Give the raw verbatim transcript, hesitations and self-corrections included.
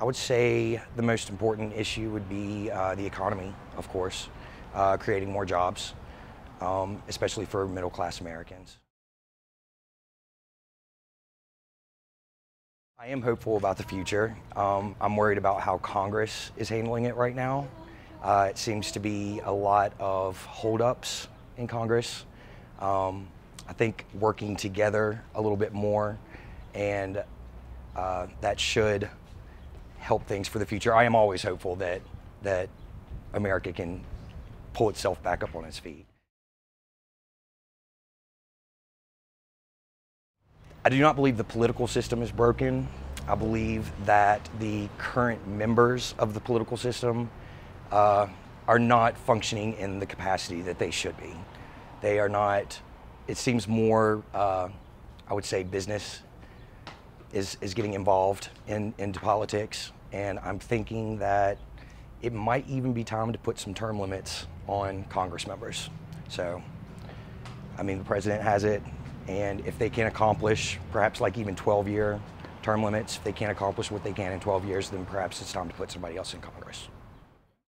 I would say the most important issue would be uh, the economy, of course, uh, creating more jobs, um, especially for middle-class Americans. I am hopeful about the future. Um, I'm worried about how Congress is handling it right now. Uh, it seems to be a lot of holdups in Congress. Um, I think working together a little bit more, and uh, that should help things for the future. I am always hopeful that that America can pull itself back up on its feet. I do not believe the political system is broken. I believe that the current members of the political system uh, are not functioning in the capacity that they should be. They are not, it seems more, uh, I would say business Is, is getting involved in, into politics, and I'm thinking that it might even be time to put some term limits on Congress members. So, I mean, the president has it, and if they can't accomplish perhaps like even twelve year term limits, if they can't accomplish what they can in twelve years, then perhaps it's time to put somebody else in Congress.